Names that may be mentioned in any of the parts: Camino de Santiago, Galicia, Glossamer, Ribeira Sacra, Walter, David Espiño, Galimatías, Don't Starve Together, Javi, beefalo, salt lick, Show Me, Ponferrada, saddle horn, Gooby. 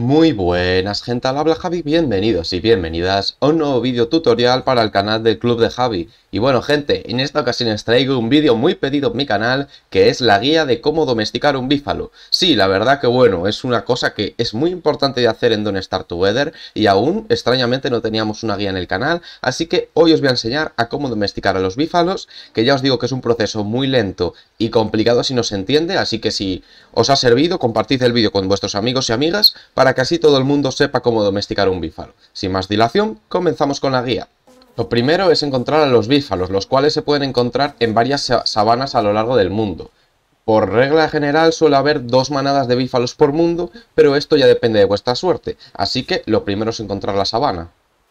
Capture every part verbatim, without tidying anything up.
Muy buenas, gente, al habla Javi, bienvenidos y bienvenidas a un nuevo vídeo tutorial para el canal del Club de Javi. Y bueno, gente, en esta ocasión os traigo un vídeo muy pedido en mi canal, que es la guía de cómo domesticar un bífalo. Sí, la verdad que bueno, es una cosa que es muy importante de hacer en Don't Starve Together y aún, extrañamente, no teníamos una guía en el canal, así que hoy os voy a enseñar a cómo domesticar a los bífalos, que ya os digo que es un proceso muy lento y complicado si no se entiende, así que si os ha servido, compartid el vídeo con vuestros amigos y amigas para Para que así todo el mundo sepa cómo domesticar un bífalo. Sin más dilación, comenzamos con la guía. Lo primero es encontrar a los bífalos, los cuales se pueden encontrar en varias sabanas a lo largo del mundo. Por regla general suele haber dos manadas de bífalos por mundo, pero esto ya depende de vuestra suerte, así que lo primero es encontrar la sabana.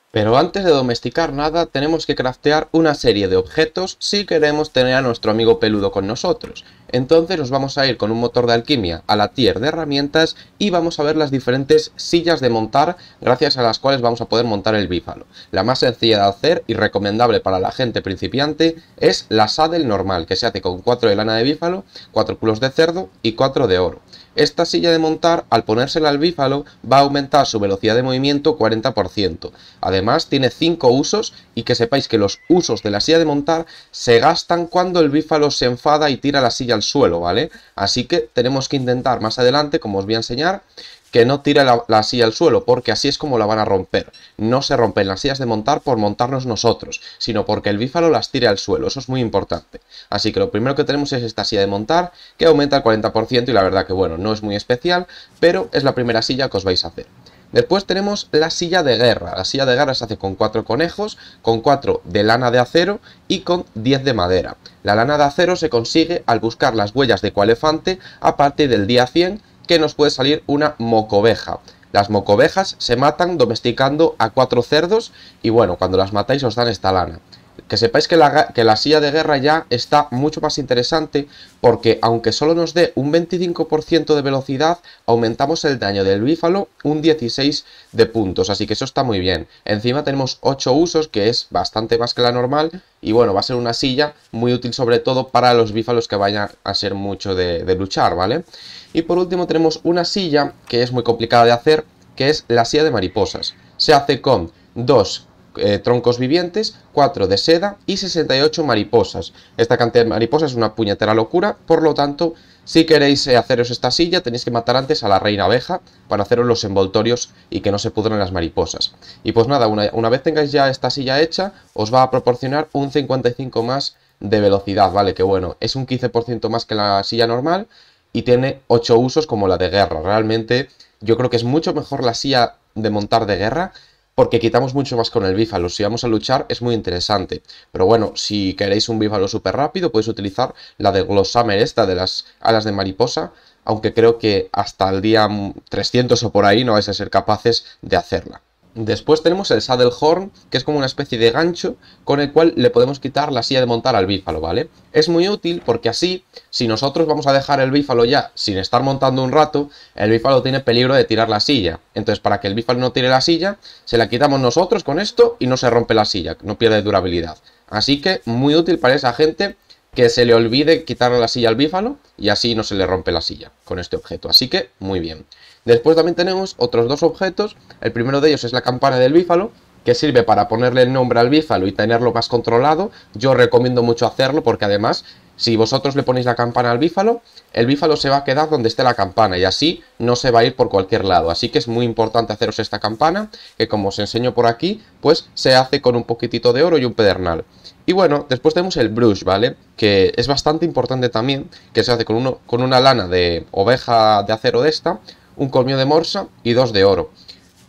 Pero antes de domesticar nada, tenemos que craftear una serie de objetos si queremos tener a nuestro amigo peludo con nosotros. Entonces nos vamos a ir con un motor de alquimia a la tier de herramientas y vamos a ver las diferentes sillas de montar, gracias a las cuales vamos a poder montar el bífalo. La más sencilla de hacer y recomendable para la gente principiante es la saddle normal, que se hace con cuatro de lana de bífalo, cuatro culos de cerdo y cuatro de oro. Esta silla de montar, al ponérsela al bífalo, va a aumentar su velocidad de movimiento cuarenta por ciento. Además, tiene cinco usos y que sepáis que los usos de la silla de montar se gastan cuando el bífalo se enfada y tira la silla al suelo, ¿vale? Así que tenemos que intentar más adelante, como os voy a enseñar, que no tire la, la silla al suelo, porque así es como la van a romper. No se rompen las sillas de montar por montarnos nosotros, sino porque el bífalo las tire al suelo. Eso es muy importante. Así que lo primero que tenemos es esta silla de montar, que aumenta el cuarenta por ciento y la verdad que bueno, no es muy especial, pero es la primera silla que os vais a hacer. Después tenemos la silla de guerra. La silla de guerra se hace con cuatro conejos, con cuatro de lana de acero y con diez de madera. La lana de acero se consigue al buscar las huellas de coelefante a partir del día cien, que nos puede salir una mocoveja. Las mocovejas se matan domesticando a cuatro cerdos y bueno, cuando las matáis os dan esta lana. Que sepáis que la, que la silla de guerra ya está mucho más interesante, porque aunque solo nos dé un veinticinco por ciento de velocidad, aumentamos el daño del bífalo un dieciséis de puntos, así que eso está muy bien. Encima tenemos ocho usos, que es bastante más que la normal, y bueno, va a ser una silla muy útil sobre todo para los bífalos que vayan a ser mucho de, de luchar, ¿vale? Y por último tenemos una silla que es muy complicada de hacer, que es la silla de mariposas. Se hace con dos Eh, troncos vivientes, cuatro de seda y sesenta y ocho mariposas. Esta cantidad de mariposas es una puñetera locura, por lo tanto, si queréis eh, haceros esta silla, tenéis que matar antes a la reina abeja para haceros los envoltorios y que no se pudran las mariposas. Y pues nada, una, una vez tengáis ya esta silla hecha, os va a proporcionar un cincuenta y cinco más de velocidad, ¿vale? Que bueno, es un quince por ciento más que la silla normal y tiene ocho usos como la de guerra. Realmente, yo creo que es mucho mejor la silla de montar de guerra, porque quitamos mucho más con el bífalo. Si vamos a luchar es muy interesante. Pero bueno, si queréis un bífalo súper rápido, podéis utilizar la de Glossamer, esta de las alas de mariposa, aunque creo que hasta el día trescientos o por ahí no vais a ser capaces de hacerla. Después tenemos el saddle horn, que es como una especie de gancho con el cual le podemos quitar la silla de montar al bífalo, ¿vale? Es muy útil porque así, si nosotros vamos a dejar el bífalo ya sin estar montando un rato, el bífalo tiene peligro de tirar la silla. Entonces, para que el bífalo no tire la silla, se la quitamos nosotros con esto y no se rompe la silla, no pierde durabilidad. Así que muy útil para esa gente que se le olvide quitarle la silla al bífalo y así no se le rompe la silla con este objeto. Así que muy bien. Después también tenemos otros dos objetos. El primero de ellos es la campana del bífalo, que sirve para ponerle el nombre al bífalo y tenerlo más controlado. Yo recomiendo mucho hacerlo porque además, si vosotros le ponéis la campana al bífalo, el bífalo se va a quedar donde esté la campana y así no se va a ir por cualquier lado. Así que es muy importante haceros esta campana, que como os enseño por aquí, pues se hace con un poquitito de oro y un pedernal. Y bueno, después tenemos el brush, ¿vale? Que es bastante importante también, que se hace con, uno, con una lana de oveja de acero de esta, un colmillo de morsa y dos de oro.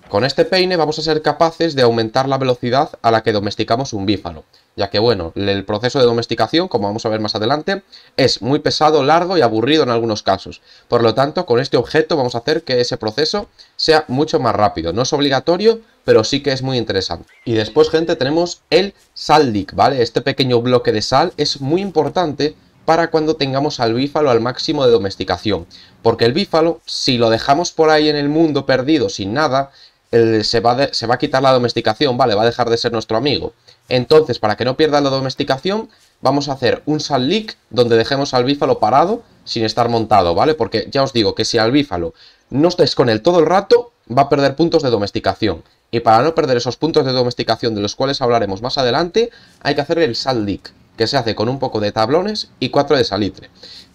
Con este peine vamos a ser capaces de aumentar la velocidad a la que domesticamos un bífalo, ya que bueno, el proceso de domesticación, como vamos a ver más adelante, es muy pesado, largo y aburrido en algunos casos. Por lo tanto, con este objeto vamos a hacer que ese proceso sea mucho más rápido. No es obligatorio, pero sí que es muy interesante. Y después, gente, tenemos el salt lick, ¿vale? Este pequeño bloque de sal es muy importante para cuando tengamos al bífalo al máximo de domesticación, porque el bífalo, si lo dejamos por ahí en el mundo perdido sin nada, eh, se, va de, se va a quitar la domesticación, ¿vale? Va a dejar de ser nuestro amigo. Entonces, para que no pierda la domesticación, vamos a hacer un salt lick donde dejemos al bífalo parado sin estar montado, ¿vale? Porque ya os digo que si al bífalo no estáis con él todo el rato, va a perder puntos de domesticación. Y para no perder esos puntos de domesticación, de los cuales hablaremos más adelante, hay que hacer el salt lick, que se hace con un poco de tablones y cuatro de salitre.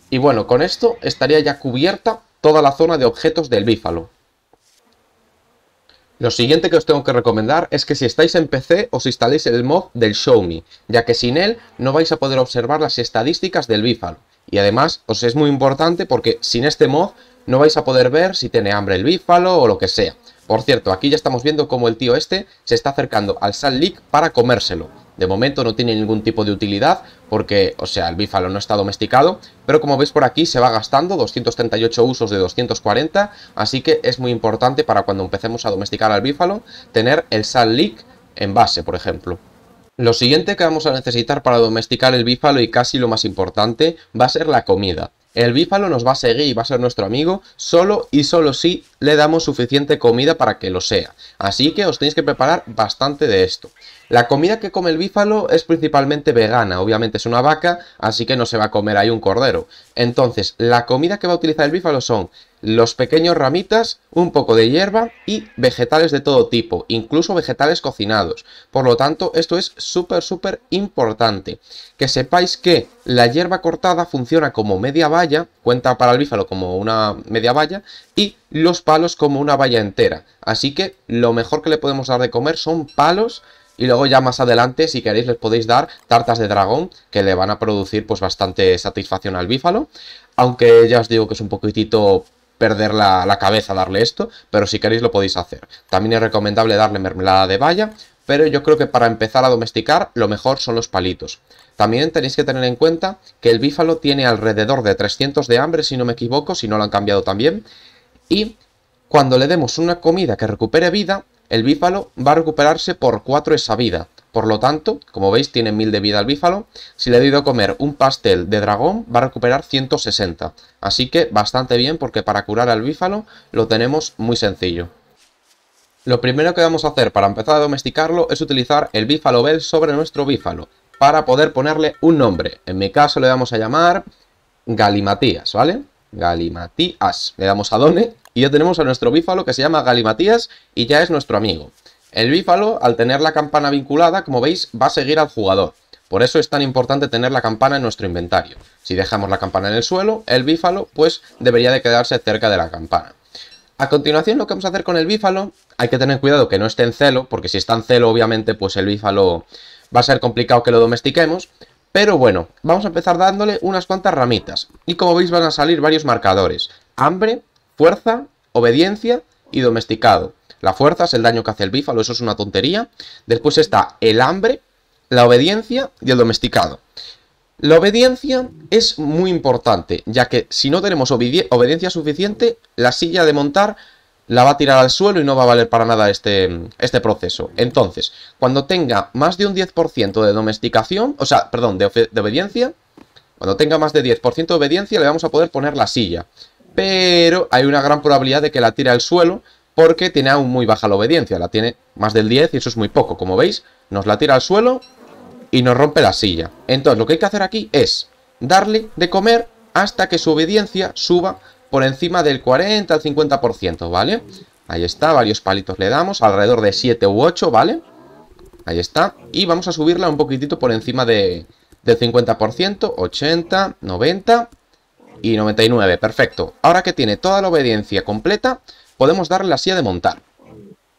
Y bueno, con esto estaría ya cubierta toda la zona de objetos del bífalo. Lo siguiente que os tengo que recomendar es que si estáis en P C os instaléis el mod del Show Me, ya que sin él no vais a poder observar las estadísticas del bífalo. Y además os es muy importante porque sin este mod no vais a poder ver si tiene hambre el bífalo o lo que sea. Por cierto, aquí ya estamos viendo cómo el tío este se está acercando al salt lick para comérselo. De momento no tiene ningún tipo de utilidad porque, o sea, el bífalo no está domesticado, pero como veis por aquí se va gastando doscientos treinta y ocho usos de doscientos cuarenta, así que es muy importante para cuando empecemos a domesticar al bífalo tener el salt lick en base, por ejemplo. Lo siguiente que vamos a necesitar para domesticar el bífalo, y casi lo más importante, va a ser la comida. El bífalo nos va a seguir y va a ser nuestro amigo solo y solo si le damos suficiente comida para que lo sea. Así que os tenéis que preparar bastante de esto. La comida que come el bífalo es principalmente vegana, obviamente es una vaca, así que no se va a comer ahí un cordero. Entonces, la comida que va a utilizar el bífalo son los pequeños ramitas, un poco de hierba y vegetales de todo tipo, incluso vegetales cocinados. Por lo tanto, esto es súper, súper importante. Que sepáis que la hierba cortada funciona como media valla, cuenta para el bífalo como una media valla, y los palos como una valla entera. Así que lo mejor que le podemos dar de comer son palos. Y luego ya más adelante, si queréis, les podéis dar tartas de dragón, que le van a producir pues bastante satisfacción al bífalo. Aunque ya os digo que es un poquitito perder la, la cabeza darle esto, pero si queréis lo podéis hacer. También es recomendable darle mermelada de valla, pero yo creo que para empezar a domesticar lo mejor son los palitos. También tenéis que tener en cuenta que el bífalo tiene alrededor de trescientos de hambre, si no me equivoco, si no lo han cambiado también. Y cuando le demos una comida que recupere vida, el bífalo va a recuperarse por cuatro esa vida. Por lo tanto, como veis, tiene mil de vida el bífalo. Si le he ido a comer un pastel de dragón, va a recuperar ciento sesenta. Así que bastante bien, porque para curar al bífalo lo tenemos muy sencillo. Lo primero que vamos a hacer para empezar a domesticarlo es utilizar el bífalo bell sobre nuestro bífalo, para poder ponerle un nombre. En mi caso le vamos a llamar Galimatías, ¿vale? Galimatías. Le damos a Done y ya tenemos a nuestro bífalo que se llama Galimatías y ya es nuestro amigo. El bífalo, al tener la campana vinculada, como veis, va a seguir al jugador. Por eso es tan importante tener la campana en nuestro inventario. Si dejamos la campana en el suelo, el bífalo pues debería de quedarse cerca de la campana. A continuación, lo que vamos a hacer con el bífalo, hay que tener cuidado que no esté en celo, porque si está en celo, obviamente, pues el bífalo va a ser complicado que lo domestiquemos. Pero bueno, vamos a empezar dándole unas cuantas ramitas. Y como veis, van a salir varios marcadores. Hambre, fuerza, obediencia y domesticado. La fuerza es el daño que hace el bífalo, eso es una tontería. Después está el hambre, la obediencia y el domesticado. La obediencia es muy importante, ya que si no tenemos obediencia suficiente, la silla de montar la va a tirar al suelo y no va a valer para nada este, este proceso. Entonces, cuando tenga más de un diez por ciento de domesticación, o sea, perdón, de, de obediencia, cuando tenga más de diez por ciento de obediencia le vamos a poder poner la silla. Pero hay una gran probabilidad de que la tire al suelo, porque tiene aún muy baja la obediencia, la tiene más del diez y eso es muy poco. Como veis, nos la tira al suelo y nos rompe la silla. Entonces lo que hay que hacer aquí es darle de comer hasta que su obediencia suba por encima del cuarenta al cincuenta por ciento, ¿vale? Ahí está, varios palitos le damos, alrededor de siete u ocho, ¿vale? Ahí está, y vamos a subirla un poquitito por encima de, del cincuenta por ciento, ochenta, noventa y noventa y nueve, perfecto. Ahora que tiene toda la obediencia completa, podemos darle la silla de montar.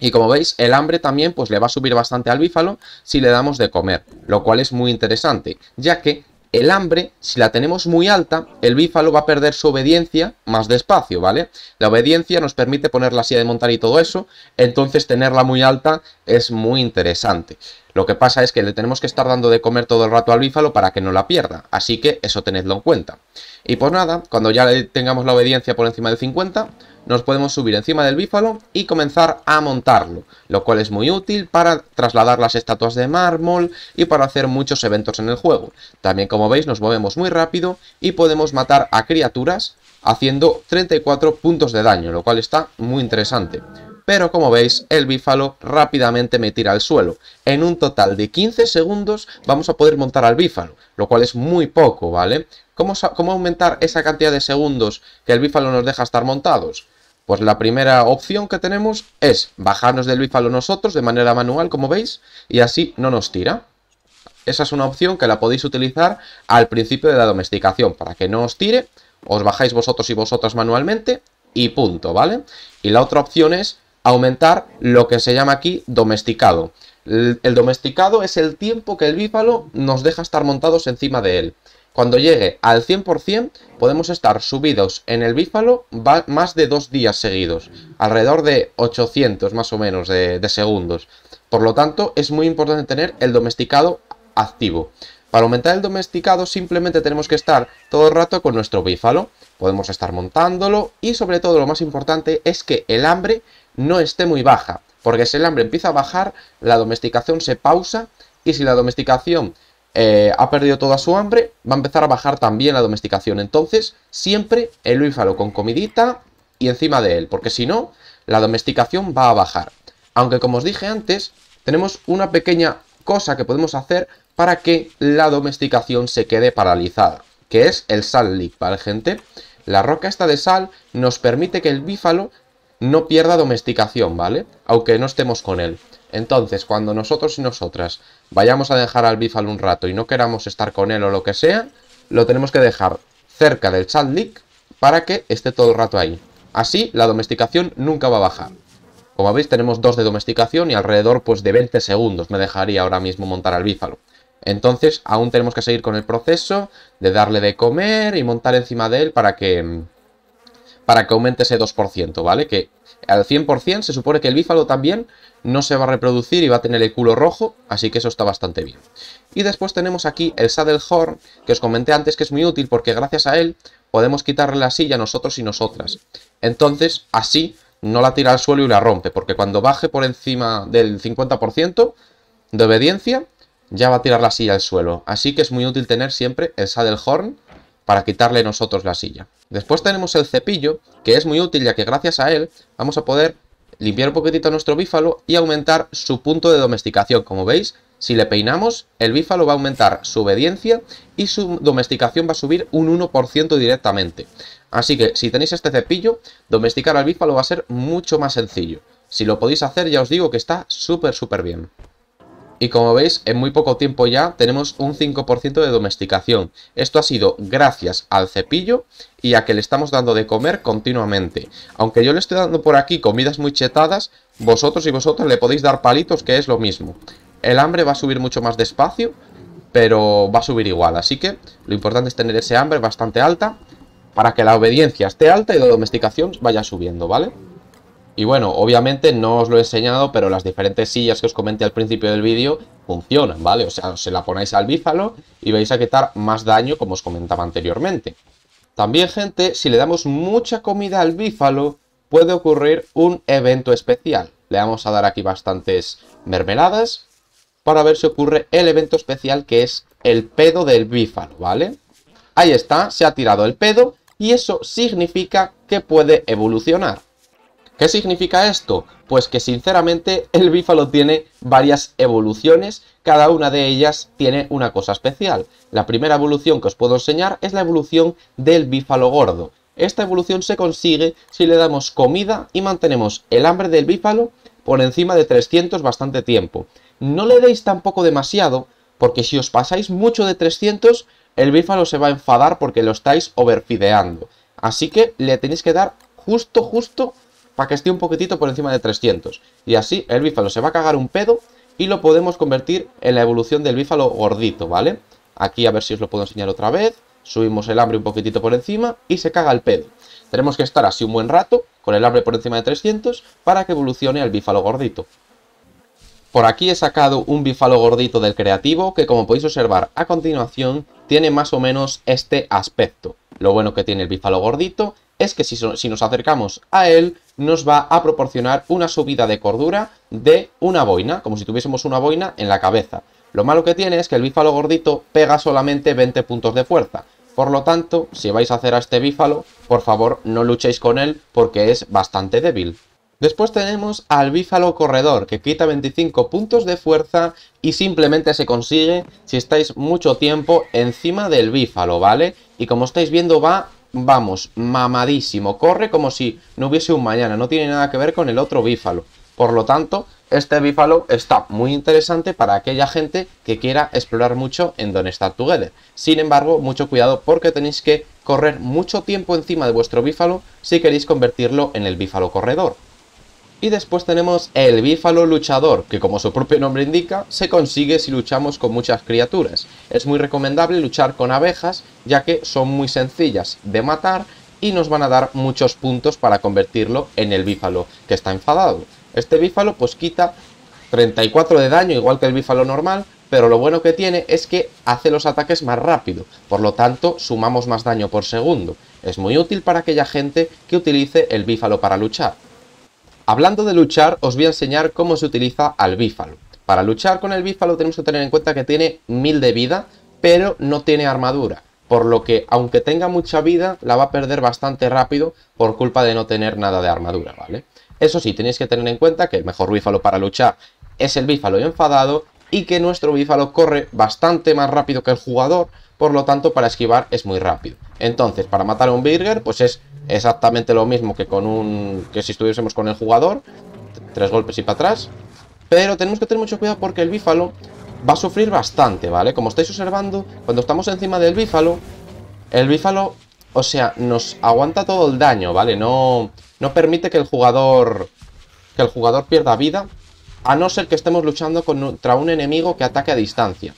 Y como veis, el hambre también pues le va a subir bastante al bífalo si le damos de comer, lo cual es muy interesante, ya que el hambre, si la tenemos muy alta, el bífalo va a perder su obediencia más despacio, ¿vale? La obediencia nos permite poner la silla de montar y todo eso, entonces tenerla muy alta es muy interesante. Lo que pasa es que le tenemos que estar dando de comer todo el rato al bífalo para que no la pierda, así que eso tenedlo en cuenta. Y pues nada, cuando ya tengamos la obediencia por encima del cincuenta, nos podemos subir encima del bífalo y comenzar a montarlo, lo cual es muy útil para trasladar las estatuas de mármol y para hacer muchos eventos en el juego. También, como veis, nos movemos muy rápido y podemos matar a criaturas haciendo treinta y cuatro puntos de daño, lo cual está muy interesante. Pero como veis, el bífalo rápidamente me tira al suelo. En un total de quince segundos vamos a poder montar al bífalo, lo cual es muy poco, ¿vale? ¿Cómo, cómo aumentar esa cantidad de segundos que el bífalo nos deja estar montados? Pues la primera opción que tenemos es bajarnos del bífalo nosotros de manera manual, como veis, y así no nos tira. Esa es una opción que la podéis utilizar al principio de la domesticación, para que no os tire, os bajáis vosotros y vosotras manualmente y punto, ¿vale? Y la otra opción es aumentar lo que se llama aquí domesticado. El, el domesticado es el tiempo que el bífalo nos deja estar montados encima de él. Cuando llegue al cien por cien podemos estar subidos en el bífalo más de dos días seguidos, alrededor de ochocientos más o menos de, de segundos. Por lo tanto, es muy importante tener el domesticado activo. Para aumentar el domesticado simplemente tenemos que estar todo el rato con nuestro bífalo. Podemos estar montándolo y sobre todo lo más importante es que el hambre no esté muy baja, porque si el hambre empieza a bajar, la domesticación se pausa y si la domesticación Eh, ha perdido toda su hambre, va a empezar a bajar también la domesticación. Entonces, siempre el bífalo con comidita y encima de él, porque si no, la domesticación va a bajar. Aunque, como os dije antes, tenemos una pequeña cosa que podemos hacer para que la domesticación se quede paralizada, que es el salt lick, ¿vale, gente? La roca esta de sal nos permite que el bífalo no pierda domesticación, ¿vale? Aunque no estemos con él. Entonces, cuando nosotros y nosotras vayamos a dejar al bífalo un rato y no queramos estar con él o lo que sea, lo tenemos que dejar cerca del salt lick para que esté todo el rato ahí. Así, la domesticación nunca va a bajar. Como veis, tenemos dos de domesticación y alrededor pues, de veinte segundos me dejaría ahora mismo montar al bífalo. Entonces, aún tenemos que seguir con el proceso de darle de comer y montar encima de él para que, para que aumente ese dos por ciento, ¿vale? Que al cien por cien se supone que el bífalo también no se va a reproducir y va a tener el culo rojo, así que eso está bastante bien. Y después tenemos aquí el saddle horn, que os comenté antes que es muy útil porque gracias a él podemos quitarle la silla a nosotros y nosotras. Entonces, así no la tira al suelo y la rompe, porque cuando baje por encima del cincuenta por ciento de obediencia, ya va a tirar la silla al suelo. Así que es muy útil tener siempre el saddle horn para quitarle nosotros la silla. Después tenemos el cepillo, que es muy útil ya que gracias a él vamos a poder limpiar un poquitito nuestro bífalo y aumentar su punto de domesticación. Como veis, si le peinamos, el bífalo va a aumentar su obediencia y su domesticación va a subir un uno por ciento directamente. Así que si tenéis este cepillo, domesticar al bífalo va a ser mucho más sencillo. Si lo podéis hacer, ya os digo que está súper súper bien. Y como veis, en muy poco tiempo ya tenemos un cinco por ciento de domesticación. Esto ha sido gracias al cepillo y a que le estamos dando de comer continuamente. Aunque yo le estoy dando por aquí comidas muy chetadas, vosotros y vosotras le podéis dar palitos, que es lo mismo. El hambre va a subir mucho más despacio, pero va a subir igual. Así que lo importante es tener ese hambre bastante alta para que la obediencia esté alta y la domesticación vaya subiendo, ¿vale? Y bueno, obviamente no os lo he enseñado, pero las diferentes sillas que os comenté al principio del vídeo funcionan, ¿vale? O sea, se la ponéis al bífalo y vais a quitar más daño, como os comentaba anteriormente. También, gente, si le damos mucha comida al bífalo, puede ocurrir un evento especial. Le vamos a dar aquí bastantes mermeladas para ver si ocurre el evento especial, que es el pedo del bífalo, ¿vale? Ahí está, se ha tirado el pedo y eso significa que puede evolucionar. ¿Qué significa esto? Pues que sinceramente el bífalo tiene varias evoluciones, cada una de ellas tiene una cosa especial. La primera evolución que os puedo enseñar es la evolución del bífalo gordo. Esta evolución se consigue si le damos comida y mantenemos el hambre del bífalo por encima de trescientos bastante tiempo. No le deis tampoco demasiado, porque si os pasáis mucho de trescientos, el bífalo se va a enfadar porque lo estáis overfideando. Así que le tenéis que dar justo, justo, para que esté un poquitito por encima de trescientos. Y así el bífalo se va a cagar un pedo y lo podemos convertir en la evolución del bífalo gordito, ¿vale? Aquí a ver si os lo puedo enseñar otra vez. Subimos el hambre un poquitito por encima y se caga el pedo. Tenemos que estar así un buen rato con el hambre por encima de trescientos para que evolucione al bífalo gordito. Por aquí he sacado un bífalo gordito del creativo que, como podéis observar a continuación, tiene más o menos este aspecto. Lo bueno que tiene el bífalo gordito es que si, si nos acercamos a él nos va a proporcionar una subida de cordura de una boina, como si tuviésemos una boina en la cabeza. Lo malo que tiene es que el bífalo gordito pega solamente veinte puntos de fuerza. Por lo tanto, si vais a hacer a este bífalo, por favor no luchéis con él porque es bastante débil. Después tenemos al bífalo corredor, que quita veinticinco puntos de fuerza y simplemente se consigue si estáis mucho tiempo encima del bífalo, ¿vale? Y como estáis viendo va vamos, mamadísimo. Corre como si no hubiese un mañana. No tiene nada que ver con el otro bífalo. Por lo tanto, este bífalo está muy interesante para aquella gente que quiera explorar mucho en Don't Starve Together. Sin embargo, mucho cuidado porque tenéis que correr mucho tiempo encima de vuestro bífalo si queréis convertirlo en el bífalo corredor. Y después tenemos el bífalo luchador, que como su propio nombre indica, se consigue si luchamos con muchas criaturas. Es muy recomendable luchar con abejas, ya que son muy sencillas de matar y nos van a dar muchos puntos para convertirlo en el bífalo que está enfadado. Este bífalo pues quita treinta y cuatro de daño, igual que el bífalo normal, pero lo bueno que tiene es que hace los ataques más rápido, por lo tanto sumamos más daño por segundo. Es muy útil para aquella gente que utilice el bífalo para luchar. Hablando de luchar, os voy a enseñar cómo se utiliza al bífalo. Para luchar con el bífalo tenemos que tener en cuenta que tiene mil de vida, pero no tiene armadura. Por lo que, aunque tenga mucha vida, la va a perder bastante rápido por culpa de no tener nada de armadura, ¿vale? Eso sí, tenéis que tener en cuenta que el mejor bífalo para luchar es el bífalo enfadado y que nuestro bífalo corre bastante más rápido que el jugador, por lo tanto para esquivar es muy rápido. Entonces, para matar a un Birger, pues es exactamente lo mismo que con un que si estuviésemos con el jugador, tres golpes y para atrás. Pero tenemos que tener mucho cuidado porque el bífalo va a sufrir bastante, ¿vale? Como estáis observando, cuando estamos encima del bífalo, el bífalo, o sea, nos aguanta todo el daño, ¿vale? No, no permite que el jugador que el jugador pierda vida, a no ser que estemos luchando contra un enemigo que ataque a distancia.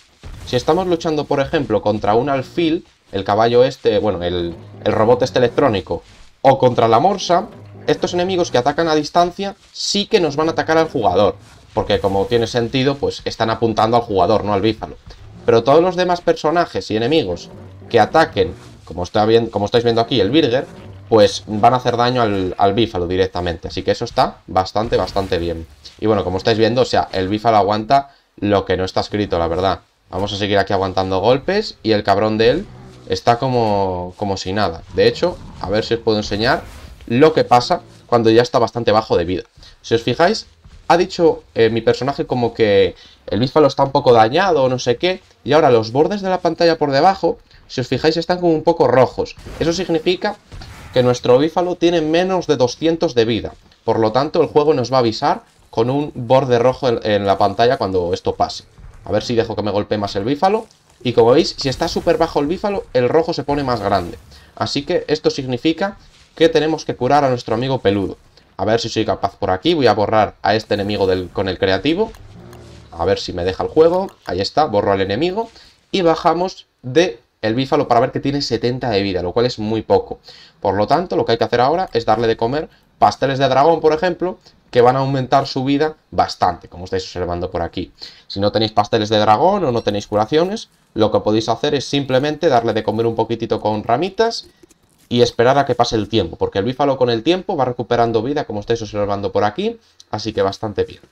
Si estamos luchando, por ejemplo, contra un alfil, el caballo este, bueno, el, el robot este electrónico, o contra la morsa, estos enemigos que atacan a distancia sí que nos van a atacar al jugador. Porque como tiene sentido, pues están apuntando al jugador, no al bífalo. Pero todos los demás personajes y enemigos que ataquen, como, está bien, como estáis viendo aquí, el Birger, pues van a hacer daño al, al bífalo directamente. Así que eso está bastante, bastante bien. Y bueno, como estáis viendo, o sea, el bífalo aguanta lo que no está escrito, la verdad. Vamos a seguir aquí aguantando golpes y el cabrón de él está como, como si nada. De hecho, a ver si os puedo enseñar lo que pasa cuando ya está bastante bajo de vida. Si os fijáis, ha dicho eh, mi personaje como que el bífalo está un poco dañado o no sé qué. Y ahora los bordes de la pantalla por debajo, si os fijáis, están como un poco rojos. Eso significa que nuestro bífalo tiene menos de doscientos de vida. Por lo tanto, el juego nos va a avisar con un borde rojo en, en la pantalla cuando esto pase. A ver si dejo que me golpee más el bífalo. Y como veis, si está súper bajo el bífalo, el rojo se pone más grande. Así que esto significa que tenemos que curar a nuestro amigo peludo. A ver si soy capaz por aquí. Voy a borrar a este enemigo del, con el creativo. A ver si me deja el juego. Ahí está, borro al enemigo. Y bajamos de el bífalo para ver que tiene setenta de vida, lo cual es muy poco. Por lo tanto, lo que hay que hacer ahora es darle de comer pasteles de dragón, por ejemplo, que van a aumentar su vida bastante, como estáis observando por aquí. Si no tenéis pasteles de dragón o no tenéis curaciones, lo que podéis hacer es simplemente darle de comer un poquitito con ramitas y esperar a que pase el tiempo, porque el bífalo con el tiempo va recuperando vida, como estáis observando por aquí, así que bastante bien.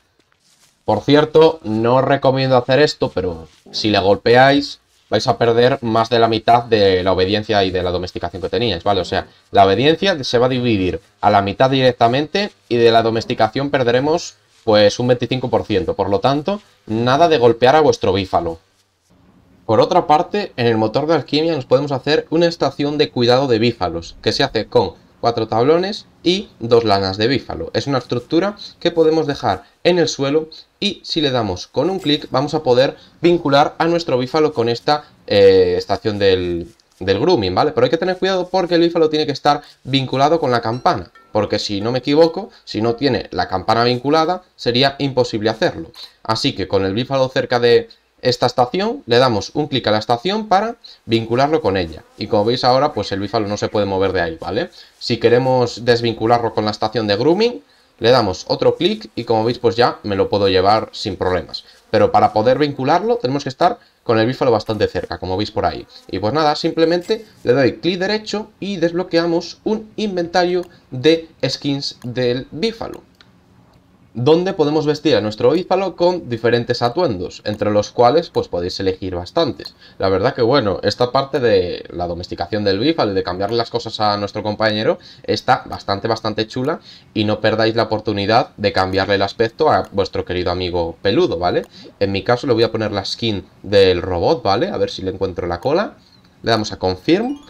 Por cierto, no os recomiendo hacer esto, pero si le golpeáis vais a perder más de la mitad de la obediencia y de la domesticación que teníais, ¿vale? O sea, la obediencia se va a dividir a la mitad directamente y de la domesticación perderemos pues un veinticinco por ciento. Por lo tanto, nada de golpear a vuestro bífalo. Por otra parte, en el motor de alquimia nos podemos hacer una estación de cuidado de bífalos, que se hace con cuatro tablones y dos lanas de bífalo. Es una estructura que podemos dejar en el suelo y si le damos con un clic vamos a poder vincular a nuestro bífalo con esta eh, estación del, del grooming, ¿vale? Pero hay que tener cuidado porque el bífalo tiene que estar vinculado con la campana, porque si no me equivoco, si no tiene la campana vinculada sería imposible hacerlo. Así que con el bífalo cerca de esta estación, le damos un clic a la estación para vincularlo con ella. Y como veis ahora, pues el bífalo no se puede mover de ahí, ¿vale? Si queremos desvincularlo con la estación de grooming, le damos otro clic y como veis, pues ya me lo puedo llevar sin problemas. Pero para poder vincularlo, tenemos que estar con el bífalo bastante cerca, como veis por ahí. Y pues nada, simplemente le doy clic derecho y desbloqueamos un inventario de skins del bífalo, donde podemos vestir a nuestro bífalo con diferentes atuendos, entre los cuales pues podéis elegir bastantes. La verdad que bueno, esta parte de la domesticación del bífalo y de cambiarle las cosas a nuestro compañero está bastante, bastante chula y no perdáis la oportunidad de cambiarle el aspecto a vuestro querido amigo peludo, ¿vale? En mi caso le voy a poner la skin del robot, ¿vale? A ver si le encuentro la cola. Le damos a confirm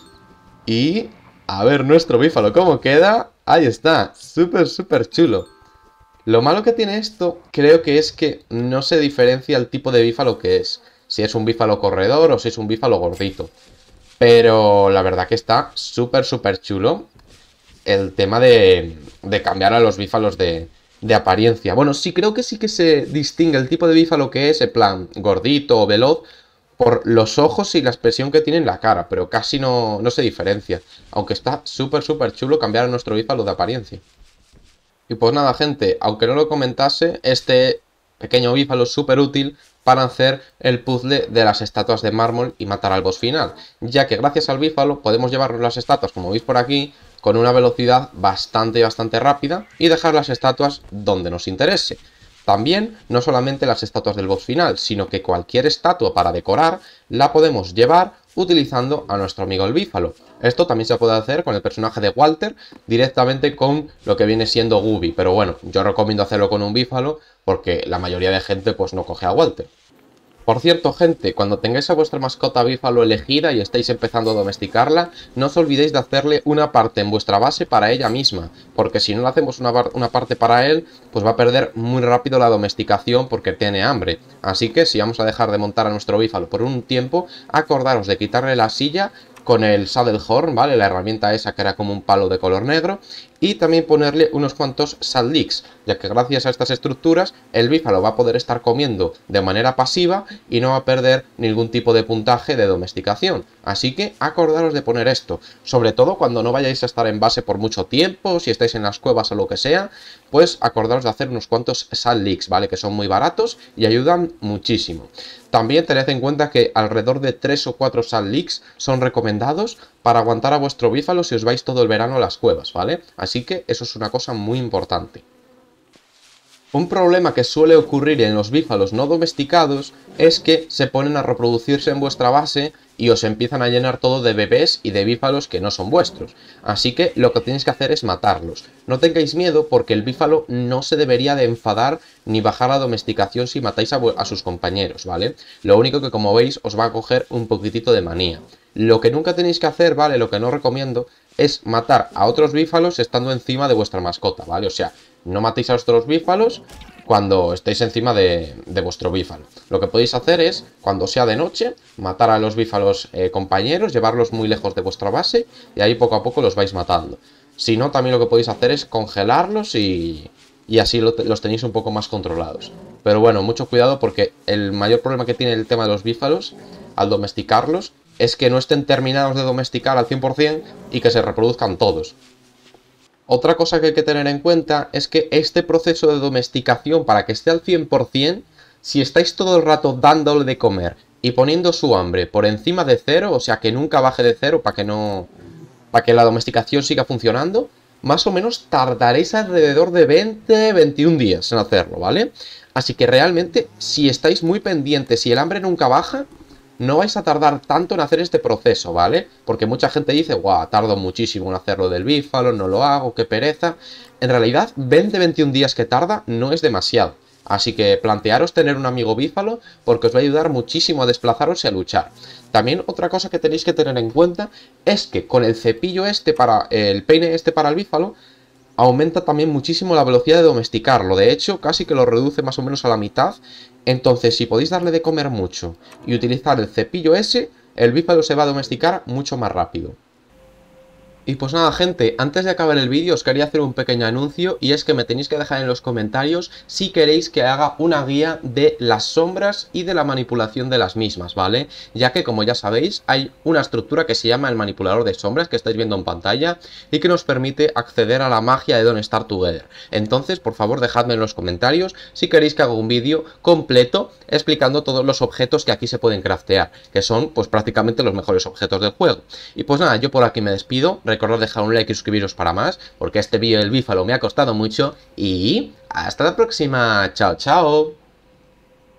y A ver nuestro bífalo cómo queda. Ahí está, súper súper chulo. Lo malo que tiene esto creo que es que no se diferencia el tipo de bífalo que es, si es un bífalo corredor o si es un bífalo gordito. Pero la verdad que está súper súper chulo el tema de, de cambiar a los bífalos de, de apariencia. Bueno, sí creo que sí que se distingue el tipo de bífalo que es, en plan gordito o veloz, por los ojos y la expresión que tiene en la cara, pero casi no, no se diferencia. Aunque está súper súper chulo cambiar a nuestro bífalo de apariencia. Y pues nada, gente, aunque no lo comentase, este pequeño bífalo es súper útil para hacer el puzzle de las estatuas de mármol y matar al boss final, ya que gracias al bífalo podemos llevar las estatuas, como veis por aquí, con una velocidad bastante bastante rápida y dejar las estatuas donde nos interese. También, no solamente las estatuas del boss final, sino que cualquier estatua para decorar la podemos llevar utilizando a nuestro amigo el bífalo. Esto también se puede hacer con el personaje de Walter, directamente con lo que viene siendo Gooby. Pero bueno, yo recomiendo hacerlo con un bífalo porque la mayoría de gente pues no coge a Walter. Por cierto, gente, cuando tengáis a vuestra mascota bífalo elegida y estáis empezando a domesticarla, no os olvidéis de hacerle una parte en vuestra base para ella misma, porque si no le hacemos una, una parte para él, pues va a perder muy rápido la domesticación porque tiene hambre. Así que si vamos a dejar de montar a nuestro bífalo por un tiempo, acordaros de quitarle la silla con el saddle horn, ¿vale? La herramienta esa que era como un palo de color negro, y también ponerle unos cuantos salt licks, ya que gracias a estas estructuras el bífalo va a poder estar comiendo de manera pasiva y no va a perder ningún tipo de puntaje de domesticación. Así que acordaros de poner esto, sobre todo cuando no vayáis a estar en base por mucho tiempo, si estáis en las cuevas o lo que sea, pues acordaros de hacer unos cuantos salt licks, ¿vale? Que son muy baratos y ayudan muchísimo. También tened en cuenta que alrededor de tres o cuatro salt licks son recomendados para aguantar a vuestro bífalo si os vais todo el verano a las cuevas, ¿vale? Así que eso es una cosa muy importante. Un problema que suele ocurrir en los bífalos no domesticados es que se ponen a reproducirse en vuestra base y os empiezan a llenar todo de bebés y de bífalos que no son vuestros. Así que lo que tenéis que hacer es matarlos. No tengáis miedo porque el bífalo no se debería de enfadar ni bajar la domesticación si matáis a, a sus compañeros, ¿vale? Lo único que, como veis, os va a coger un poquitito de manía. Lo que nunca tenéis que hacer, ¿vale? Lo que no recomiendo es matar a otros bífalos estando encima de vuestra mascota, ¿vale? O sea, no matéis a otros bífalos cuando estéis encima de, de vuestro bífalo. Lo que podéis hacer es, cuando sea de noche, matar a los bífalos eh, compañeros, llevarlos muy lejos de vuestra base y ahí poco a poco los vais matando. Si no, también lo que podéis hacer es congelarlos y, y así lo, los tenéis un poco más controlados. Pero bueno, mucho cuidado porque el mayor problema que tiene el tema de los bífalos al domesticarlos es que no estén terminados de domesticar al cien por cien y que se reproduzcan todos. Otra cosa que hay que tener en cuenta es que este proceso de domesticación, para que esté al cien por cien, si estáis todo el rato dándole de comer y poniendo su hambre por encima de cero, o sea que nunca baje de cero para que no, para que la domesticación siga funcionando, más o menos tardaréis alrededor de veinte a veintiún días en hacerlo, ¿vale? Así que realmente, si estáis muy pendientes y el hambre nunca baja, no vais a tardar tanto en hacer este proceso, ¿vale? Porque mucha gente dice, guau, tardo muchísimo en hacerlo del bífalo, no lo hago, qué pereza. En realidad, veinte a veintiún días que tarda no es demasiado. Así que plantearos tener un amigo bífalo porque os va a ayudar muchísimo a desplazaros y a luchar. También otra cosa que tenéis que tener en cuenta es que con el cepillo este para, el peine este para el bífalo, aumenta también muchísimo la velocidad de domesticarlo. De hecho, casi que lo reduce más o menos a la mitad. Entonces, si podéis darle de comer mucho y utilizar el cepillo ese, el bífalo se va a domesticar mucho más rápido. Y pues nada, gente, antes de acabar el vídeo os quería hacer un pequeño anuncio, y es que me tenéis que dejar en los comentarios si queréis que haga una guía de las sombras y de la manipulación de las mismas, ¿vale? Ya que, como ya sabéis, hay una estructura que se llama el manipulador de sombras, que estáis viendo en pantalla, y que nos permite acceder a la magia de Don't Starve Together. Entonces, por favor, dejadme en los comentarios si queréis que haga un vídeo completo explicando todos los objetos que aquí se pueden craftear, que son, pues, prácticamente los mejores objetos del juego. Y pues nada, yo por aquí me despido. Recordad dejar un like y suscribiros para más, porque este vídeo del bífalo me ha costado mucho, y hasta la próxima. Chao, chao.